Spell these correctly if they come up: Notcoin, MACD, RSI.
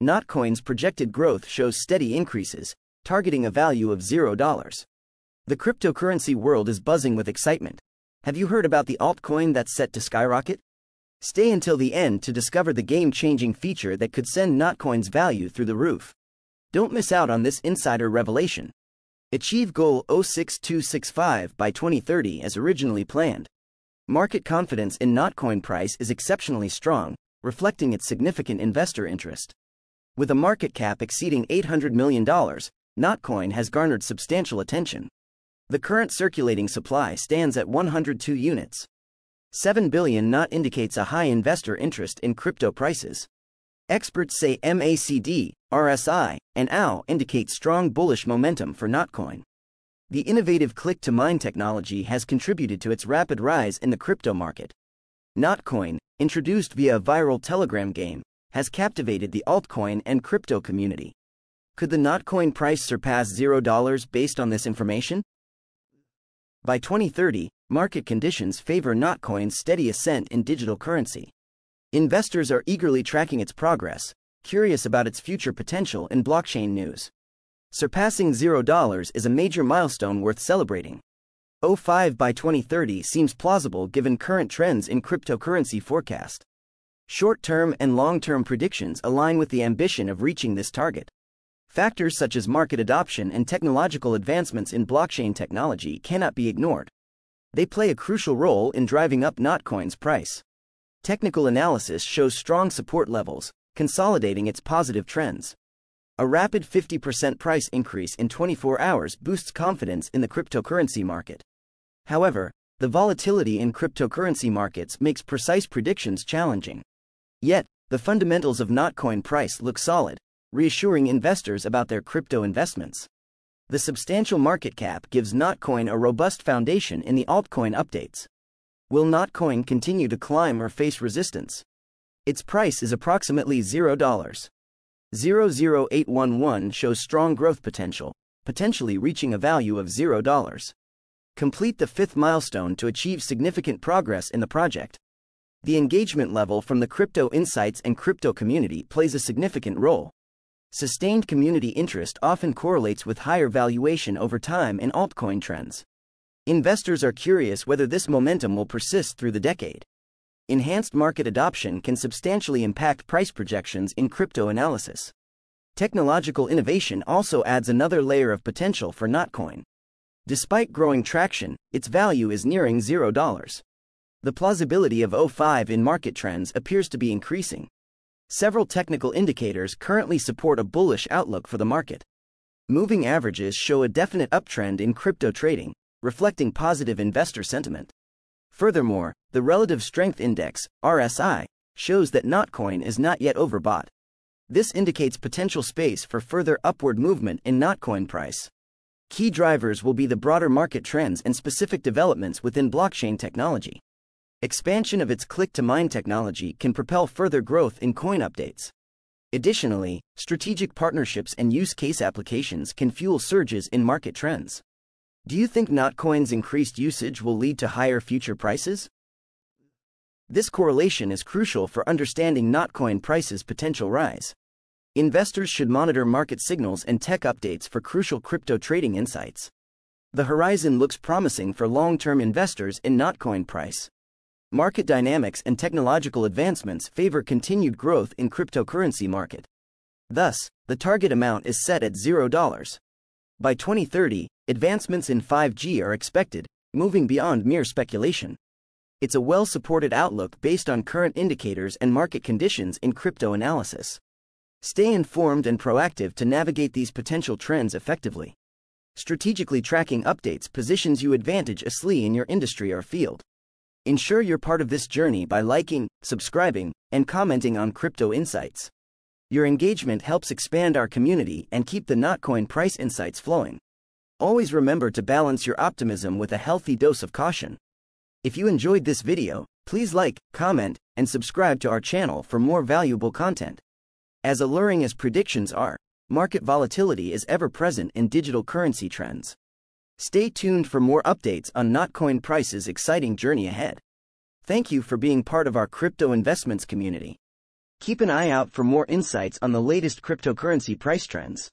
Notcoin's projected growth shows steady increases, targeting a value of $0. The cryptocurrency world is buzzing with excitement. Have you heard about the altcoin that's set to skyrocket? Stay until the end to discover the game-changing feature that could send Notcoin's value through the roof. Don't miss out on this insider revelation. Achieve goal 06265 by 2030 as originally planned. Market confidence in Notcoin price is exceptionally strong, reflecting its significant investor interest. With a market cap exceeding $800 million, Notcoin has garnered substantial attention. The current circulating supply stands at 102 units. 7 billion NOT indicates a high investor interest in crypto prices. Experts say MACD, RSI, and AU indicate strong bullish momentum for Notcoin. The innovative click-to-mine technology has contributed to its rapid rise in the crypto market. Notcoin, introduced via a viral Telegram game, has captivated the altcoin and crypto community. Could the Notcoin price surpass $0 based on this information? By 2030, market conditions favor Notcoin's steady ascent in digital currency. Investors are eagerly tracking its progress, curious about its future potential in blockchain news. Surpassing $0 is a major milestone worth celebrating. 0.5 by 2030 seems plausible given current trends in cryptocurrency forecast. Short-term and long-term predictions align with the ambition of reaching this target. Factors such as market adoption and technological advancements in blockchain technology cannot be ignored. They play a crucial role in driving up Notcoin's price. Technical analysis shows strong support levels, consolidating its positive trends. A rapid 50% price increase in 24 hours boosts confidence in the cryptocurrency market. However, the volatility in cryptocurrency markets makes precise predictions challenging. Yet, the fundamentals of Notcoin price look solid, reassuring investors about their crypto investments. The substantial market cap gives Notcoin a robust foundation in the altcoin updates. Will Notcoin continue to climb or face resistance? Its price is approximately $0. 00811 shows strong growth potential, potentially reaching a value of $0. Complete the fifth milestone to achieve significant progress in the project. The engagement level from the crypto insights and crypto community plays a significant role. Sustained community interest often correlates with higher valuation over time in altcoin trends. Investors are curious whether this momentum will persist through the decade. Enhanced market adoption can substantially impact price projections in crypto analysis. Technological innovation also adds another layer of potential for Notcoin. Despite growing traction, its value is nearing $0. The plausibility of 0.5 in market trends appears to be increasing. Several technical indicators currently support a bullish outlook for the market. Moving averages show a definite uptrend in crypto trading, reflecting positive investor sentiment. Furthermore, the Relative Strength Index, RSI, shows that Notcoin is not yet overbought. This indicates potential space for further upward movement in Notcoin price. Key drivers will be the broader market trends and specific developments within blockchain technology. Expansion of its click-to-mine technology can propel further growth in coin updates. Additionally, strategic partnerships and use case applications can fuel surges in market trends. Do you think Notcoin's increased usage will lead to higher future prices? This correlation is crucial for understanding Notcoin price's potential rise. Investors should monitor market signals and tech updates for crucial crypto trading insights. The horizon looks promising for long-term investors in Notcoin price. Market dynamics and technological advancements favor continued growth in cryptocurrency market. Thus, the target amount is set at $0. By 2030, advancements in 5G are expected, moving beyond mere speculation. It's a well-supported outlook based on current indicators and market conditions in crypto analysis. Stay informed and proactive to navigate these potential trends effectively. Strategically tracking updates positions you advantageously in your industry or field. Ensure you're part of this journey by liking, subscribing, and commenting on crypto insights. Your engagement helps expand our community and keep the Notcoin price insights flowing. Always remember to balance your optimism with a healthy dose of caution. If you enjoyed this video, please like, comment, and subscribe to our channel for more valuable content. As alluring as predictions are, market volatility is ever present in digital currency trends. Stay tuned for more updates on Notcoin price's exciting journey ahead. Thank you for being part of our crypto investments community. Keep an eye out for more insights on the latest cryptocurrency price trends.